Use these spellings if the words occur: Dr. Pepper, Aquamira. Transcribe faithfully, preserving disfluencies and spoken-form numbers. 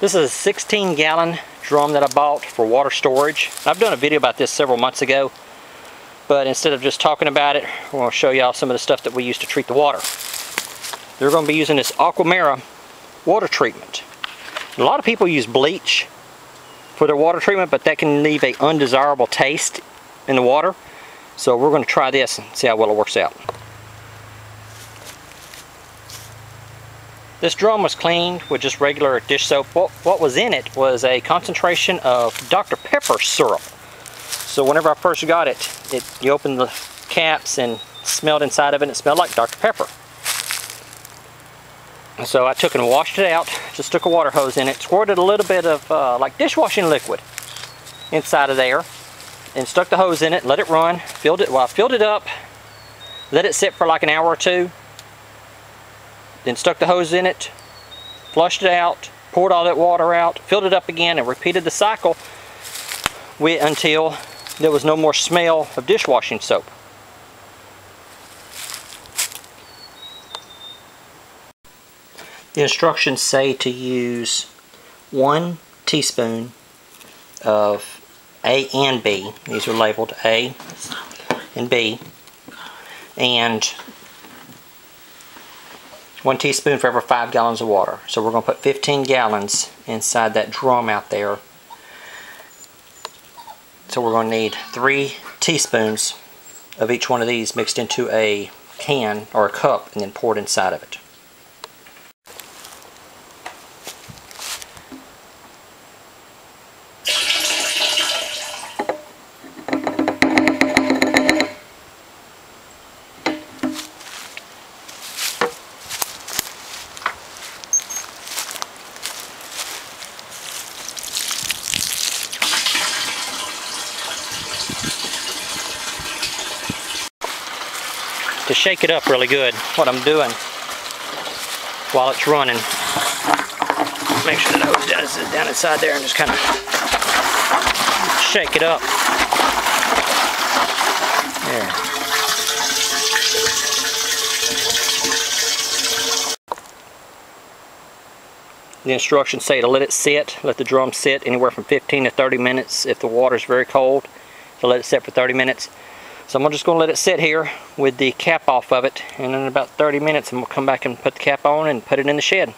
This is a sixteen gallon drum that I bought for water storage. I've done a video about this several months ago, but instead of just talking about it, we're going to show y'all some of the stuff that we use to treat the water. They're going to be using this Aquamira water treatment. A lot of people use bleach for their water treatment, but that can leave an undesirable taste in the water. So we're going to try this and see how well it works out. This drum was cleaned with just regular dish soap. What, what was in it was a concentration of Doctor Pepper syrup. So whenever I first got it, it you opened the caps and smelled inside of it, and it smelled like Doctor Pepper. So I took and washed it out, just took a water hose in it, squirted a little bit of uh, like dishwashing liquid inside of there, and stuck the hose in it, let it run, filled it, well I filled it up, let it sit for like an hour or two, then stuck the hose in it, flushed it out, poured all that water out, filled it up again, and repeated the cycle with, until there was no more smell of dishwashing soap. The instructions say to use one teaspoon of A and B. These are labeled A and B. And one teaspoon for every five gallons of water. So we're going to put fifteen gallons inside that drum out there. So we're going to need three teaspoons of each one of these mixed into a can or a cup and then poured inside of it. To shake it up really good, what I'm doing while it's running, make sure the hose doesn't sit down inside there, and just kind of shake it up. There. The instructions say to let it sit, let the drum sit anywhere from fifteen to thirty minutes if the water's very cold, so let it sit for thirty minutes. So I'm just going to let it sit here with the cap off of it, and in about thirty minutes I'm going to come back and put the cap on and put it in the shed.